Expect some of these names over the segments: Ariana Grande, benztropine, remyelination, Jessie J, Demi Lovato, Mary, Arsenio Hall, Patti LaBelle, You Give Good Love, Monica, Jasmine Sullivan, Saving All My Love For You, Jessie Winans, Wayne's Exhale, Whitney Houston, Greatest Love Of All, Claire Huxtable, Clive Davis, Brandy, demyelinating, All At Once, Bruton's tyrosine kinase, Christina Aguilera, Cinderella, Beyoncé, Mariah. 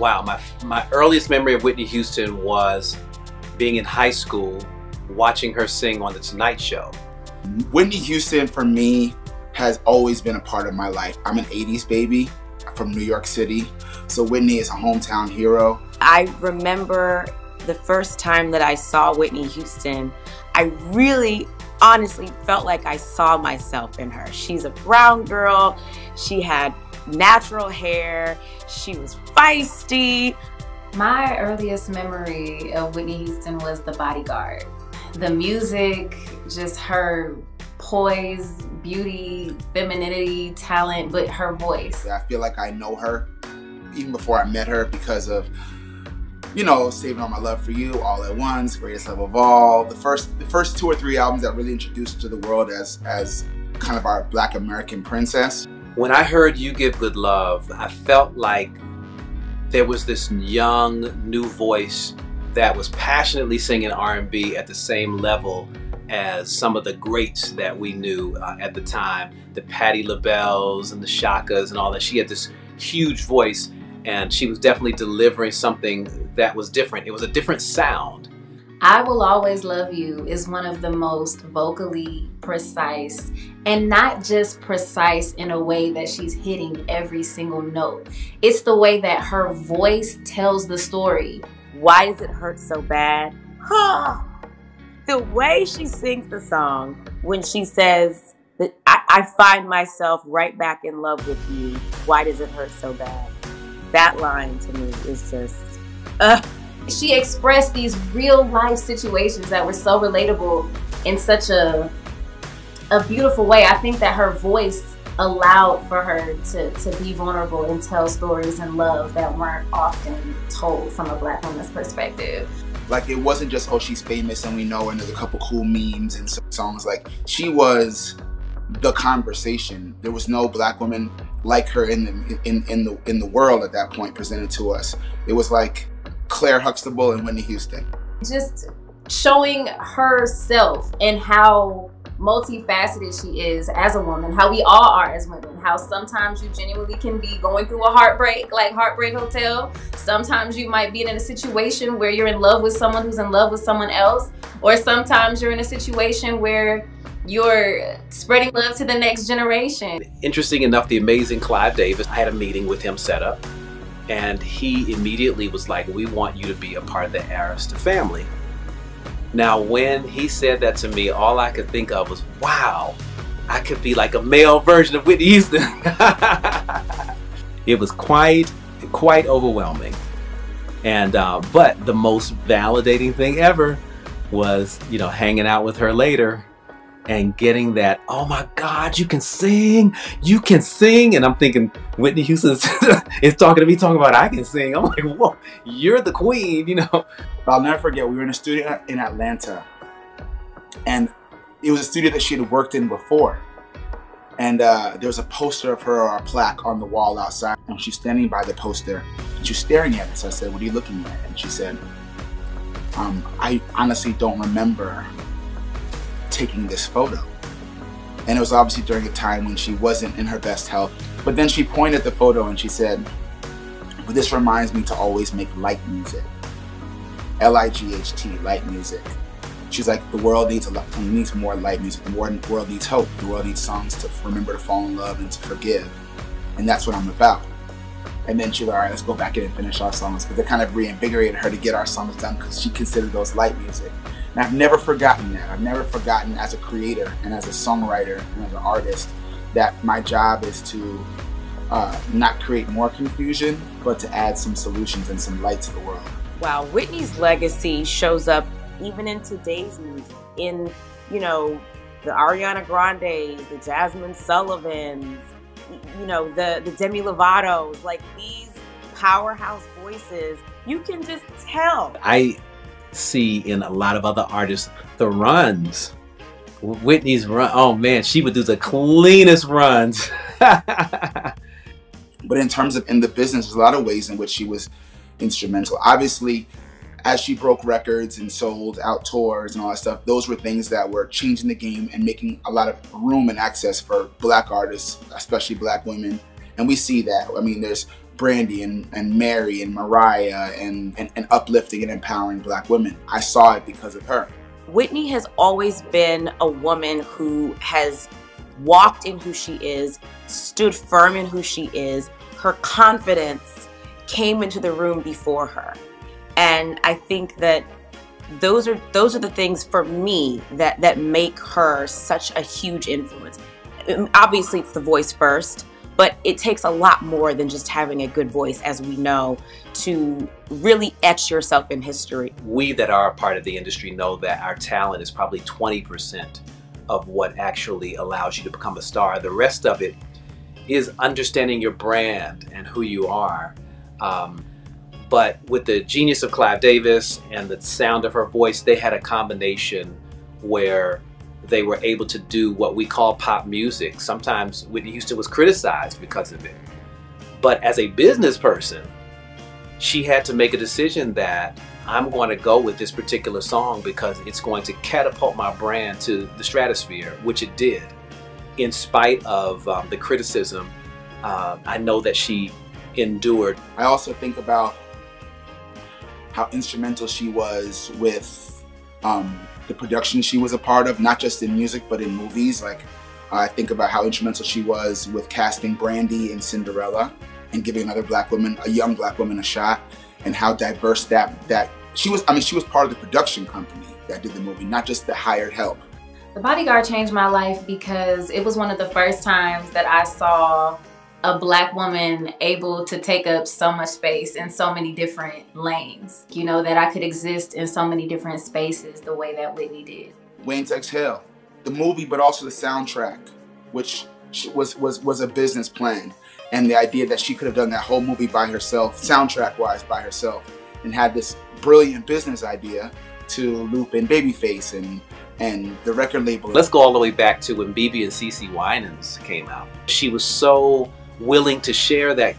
wow, my earliest memory of Whitney Houston was being in high school, watching her sing on The Tonight Show. Whitney Houston, for me, has always been a part of my life. I'm an 80s baby from New York City, so Whitney is a hometown hero. I remember the first time that I saw Whitney Houston, I really honestly felt like I saw myself in her. She's a brown girl, she had natural hair, she was feisty. My earliest memory of Whitney Houston was The Bodyguard. The music, just her poise, beauty, femininity, talent, but her voice. I feel like I know her even before I met her because of, you know, Saving All My Love For You, All At Once, Greatest Love Of All. The first two or three albums that really introduced to the world as kind of our Black American princess. When I heard You Give Good Love, I felt like there was this young, new voice that was passionately singing R&B at the same level as some of the greats that we knew at the time, the Patti LaBelles and the Chakas and all that. She had this huge voice and she was definitely delivering something that was different. It was a different sound. I Will Always Love You is one of the most vocally precise, and not just precise in a way that she's hitting every single note. It's the way that her voice tells the story. Why Does It Hurt So Bad? Huh. The way she sings the song when she says that I find myself right back in love with you. Why does it hurt so bad? That line to me is just, She expressed these real life situations that were so relatable in such a beautiful way. I think that her voice allowed for her to be vulnerable and tell stories and love that weren't often told from a Black woman's perspective. Like, it wasn't just, oh, she's famous and we know, and there's a couple cool memes and songs. Like, she was the conversation. There was no Black woman like her in the world at that point presented to us. It was like Claire Huxtable and Whitney Houston. Just showing herself and how multifaceted she is as a woman, how we all are as women, how sometimes you genuinely can be going through a heartbreak, like Heartbreak Hotel. Sometimes you might be in a situation where you're in love with someone who's in love with someone else, or sometimes you're in a situation where you're spreading love to the next generation. Interesting enough, the amazing Clive Davis, I had a meeting with him set up, and he immediately was like, we want you to be a part of the Arista family. Now, when he said that to me, all I could think of was, wow, I could be like a male version of Whitney Houston. It was quite overwhelming. And, but the most validating thing ever was, you know, hanging out with her later and getting that, oh my God, you can sing. And I'm thinking, Whitney Houston is talking to me, talking about I can sing. I'm like, whoa, you're the queen, you know. I'll never forget, we were in a studio in Atlanta, and it was a studio that she had worked in before. And there was a poster of her or a plaque on the wall outside, and she's standing by the poster, and she's staring at it. So I said, what are you looking at? And she said, I honestly don't remember taking this photo. And it was obviously during a time when she wasn't in her best health. But then she pointed at the photo and she said, well, this reminds me to always make light music. L-I-G-H-T, light music. She's like, the world needs a lot, needs more light music. The world needs hope. The world needs songs to remember to fall in love and to forgive. And that's what I'm about. And then she's like, all right, let's go back in and finish our songs. But they kind of reinvigorated her to get our songs done because she considered those light music. And I've never forgotten that. I've never forgotten as a creator and as a songwriter and as an artist that my job is to not create more confusion, but to add some solutions and some light to the world. Wow, Whitney's legacy shows up even in today's music. In, you know, the Ariana Grandes, the Jasmine Sullivans, you know, the Demi Lovatos, like these powerhouse voices, you can just tell. I see in a lot of other artists the runs. Whitney's run, oh man, she would do the cleanest runs. But in terms of in the business, there's a lot of ways in which she was instrumental. Obviously, as she broke records and sold out tours and all that stuff, those were things that were changing the game and making a lot of room and access for Black artists, especially Black women. And we see that. I mean, there's Brandy and Mary and Mariah and uplifting and empowering Black women. I saw it because of her. Whitney has always been a woman who has walked in who she is, stood firm in who she is. Her confidence came into the room before her. And I think that those are the things for me that make her such a huge influence. Obviously it's the voice first, but it takes a lot more than just having a good voice, as we know, to really etch yourself in history. We that are a part of the industry know that our talent is probably 20% of what actually allows you to become a star. The rest of it is understanding your brand and who you are. But with the genius of Clive Davis and the sound of her voice, they had a combination where they were able to do what we call pop music. Sometimes Whitney Houston was criticized because of it. But as a business person, she had to make a decision that I'm going to go with this particular song because it's going to catapult my brand to the stratosphere, which it did. In spite of the criticism, I know that she endured. I also think about how instrumental she was with the production she was a part of, not just in music, but in movies. Like, I think about how instrumental she was with casting Brandy in Cinderella and giving another Black woman, a young Black woman, a shot, and how diverse that she was. I mean, she was part of the production company that did the movie, not just the hired help. The Bodyguard changed my life because it was one of the first times that I saw a Black woman able to take up so much space in so many different lanes. You know, that I could exist in so many different spaces the way that Whitney did. Wayne's Exhale, the movie, but also the soundtrack, which was a business plan. And the idea that she could have done that whole movie by herself, soundtrack-wise by herself, and had this brilliant business idea to loop in Babyface and the record label. Let's go all the way back to when Bebe and Jessie Winans came out. She was so willing to share that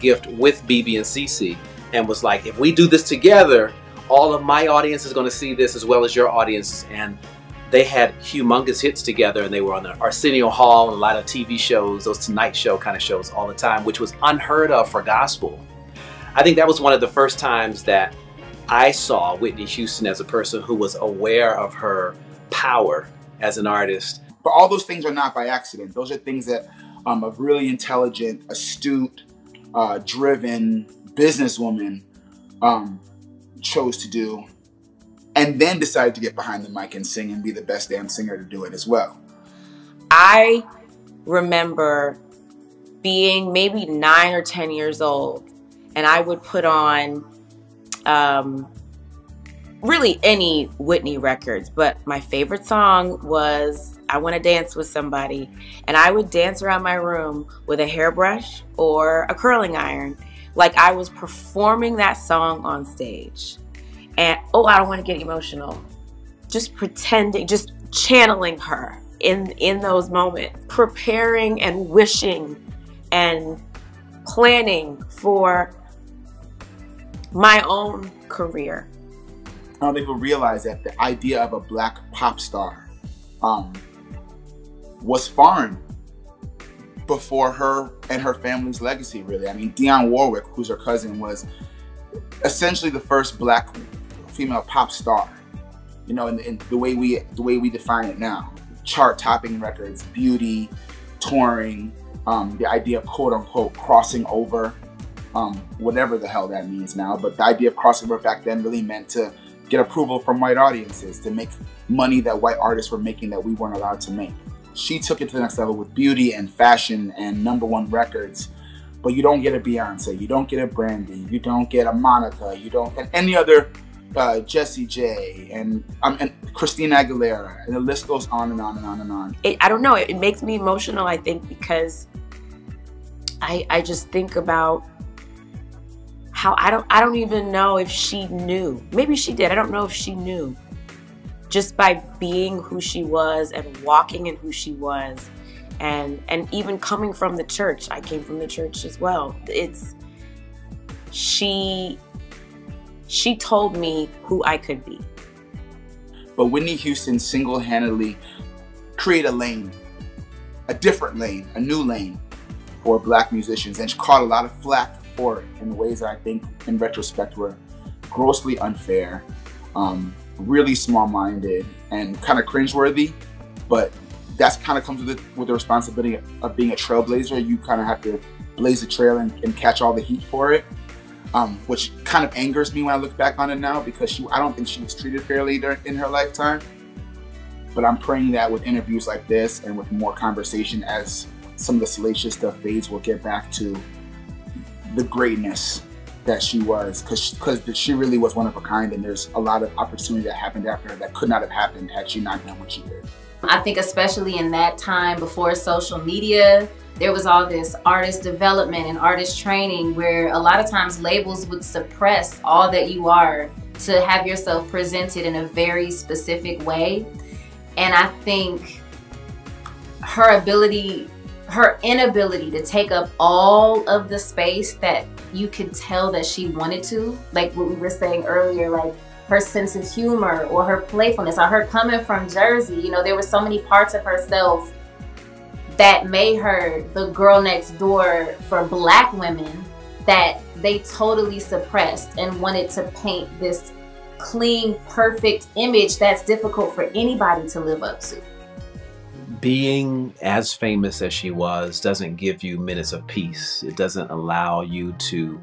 gift with Bebe and Jessie, and was like, if we do this together, all of my audience is going to see this as well as your audiences. And they had humongous hits together, and they were on the Arsenio Hall and a lot of TV shows, those Tonight Show kind of shows all the time, which was unheard of for gospel. I think that was one of the first times that I saw Whitney Houston as a person who was aware of her power as an artist. But all those things are not by accident. Those are things that a really intelligent, astute, driven businesswoman chose to do, and then decided to get behind the mic and sing and be the best damn singer to do it as well. I remember being maybe 9 or 10 years old, and I would put on really any Whitney records, but my favorite song was I Want to Dance with Somebody, and I would dance around my room with a hairbrush or a curling iron like I was performing that song on stage. And oh, I don't want to get emotional, just pretending, just channeling her in those moments, preparing and wishing and planning for my own career. I don't think people realize that the idea of a Black pop star was foreign before her and her family's legacy, really. I mean, Dionne Warwick, who's her cousin, was essentially the first Black female pop star, you know, in the way we define it now. Chart-topping records, beauty, touring, the idea of quote-unquote crossing over, whatever the hell that means now, but the idea of crossing over back then really meant to get approval from white audiences, to make money that white artists were making that we weren't allowed to make. She took it to the next level with beauty and fashion and #1 records, but you don't get a Beyoncé, you don't get a Brandy, you don't get a Monica, you don't get any other Jessie J and Christina Aguilera, and the list goes on and on and on and on. I don't know, it makes me emotional, I think, because I just think about how I don't even know if she knew. Maybe she did. I don't know if she knew. Just by being who she was and walking in who she was, and even coming from the church. I came from the church as well. It's she told me who I could be. But Whitney Houston single-handedly created a lane, a different lane, a new lane for Black musicians, and she caught a lot of flack support in ways that I think in retrospect were grossly unfair, really small-minded, and kind of cringeworthy. But that's kind of comes with the responsibility of being a trailblazer. You kind of have to blaze a trail and catch all the heat for it, which kind of angers me when I look back on it now, because I don't think she was treated fairly in her lifetime. But I'm praying that with interviews like this and with more conversation, as some of the salacious stuff fades, we'll get back to the greatness that she was, because she really was one of a kind, and there's a lot of opportunity that happened after her that could not have happened had she not done what she did. I think especially in that time before social media, there was all this artist development and artist training where a lot of times labels would suppress all that you are to have yourself presented in a very specific way. And I think her inability to take up all of the space that you could tell that she wanted to, like what we were saying earlier, like her sense of humor or her playfulness or her coming from Jersey, you know, there were so many parts of herself that made her the girl next door for Black women that they totally suppressed and wanted to paint this clean, perfect image that's difficult for anybody to live up to. Being as famous as she was doesn't give you minutes of peace. It doesn't allow you to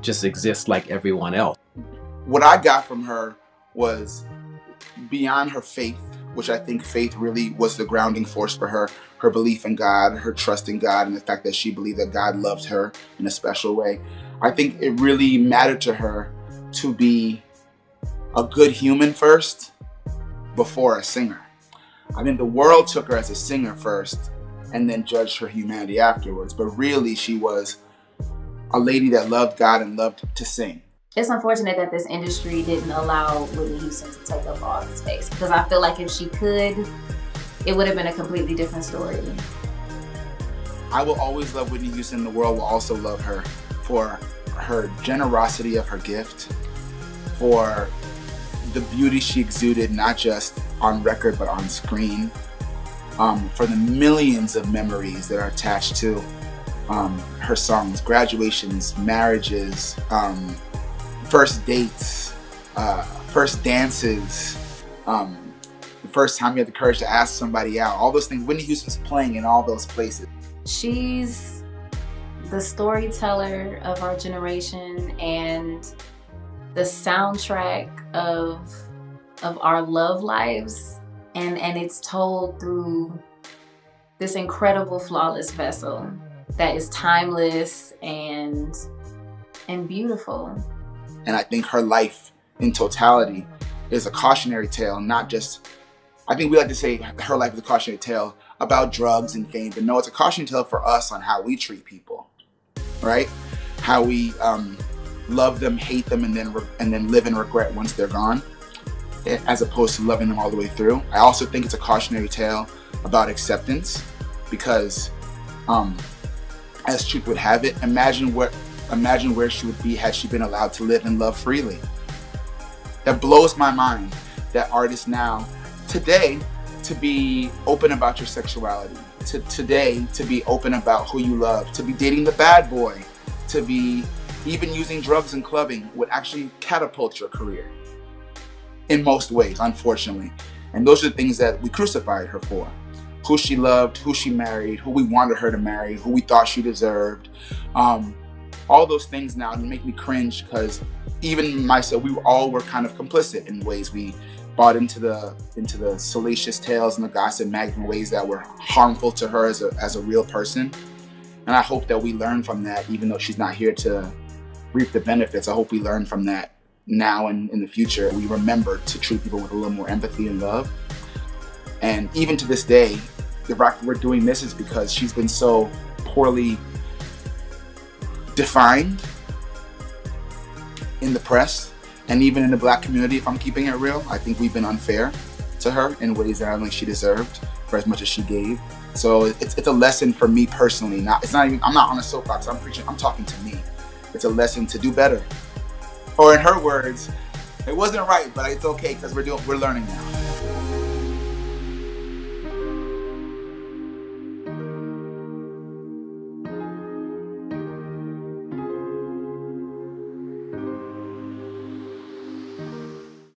just exist like everyone else. What I got from her was beyond her faith, which I think faith really was the grounding force for her, her belief in God, her trust in God, and the fact that she believed that God loved her in a special way. I think it really mattered to her to be a good human first before a singer. I mean, the world took her as a singer first and then judged her humanity afterwards. But really, she was a lady that loved God and loved to sing. It's unfortunate that this industry didn't allow Whitney Houston to take up all the space, because I feel like if she could, it would have been a completely different story. I will always love Whitney Houston. The world will also love her for her generosity of her gift, for the beauty she exuded, not just on record, but on screen, for the millions of memories that are attached to her songs, graduations, marriages, first dates, first dances, the first time you had the courage to ask somebody out, all those things. Whitney Houston's playing in all those places. She's the storyteller of our generation and the soundtrack of our love lives, and it's told through this incredible, flawless vessel that is timeless and beautiful. And I think her life in totality is a cautionary tale, not just, I think we like to say her life is a cautionary tale about drugs and fame, but no, it's a cautionary tale for us on how we treat people, right? How we love them, hate them, and then live in regret once they're gone, as opposed to loving them all the way through. I also think it's a cautionary tale about acceptance, because as truth would have it, imagine where she would be had she been allowed to live and love freely. That blows my mind, that artists now, today, to be open about your sexuality, today, to be open about who you love, to be dating the bad boy, to be even using drugs and clubbing would actually catapult your career. In most ways, unfortunately. And those are the things that we crucified her for. Who she loved, who she married, who we wanted her to marry, who we thought she deserved. All those things now make me cringe, because even myself, we all were kind of complicit in ways. We bought into the salacious tales and the gossip mag in ways that were harmful to her as a real person. And I hope that we learn from that, even though she's not here to reap the benefits. I hope we learn from that now and in the future, we remember to treat people with a little more empathy and love. And even to this day, the fact that we're doing this is because she's been so poorly defined in the press and even in the Black community, if I'm keeping it real. I think we've been unfair to her in ways that I don't think she deserved for as much as she gave. So it's a lesson for me personally. I'm not on a soapbox, I'm preaching, I'm talking to me. It's a lesson to do better. Or in her words, it wasn't right, but it's okay because we're learning now.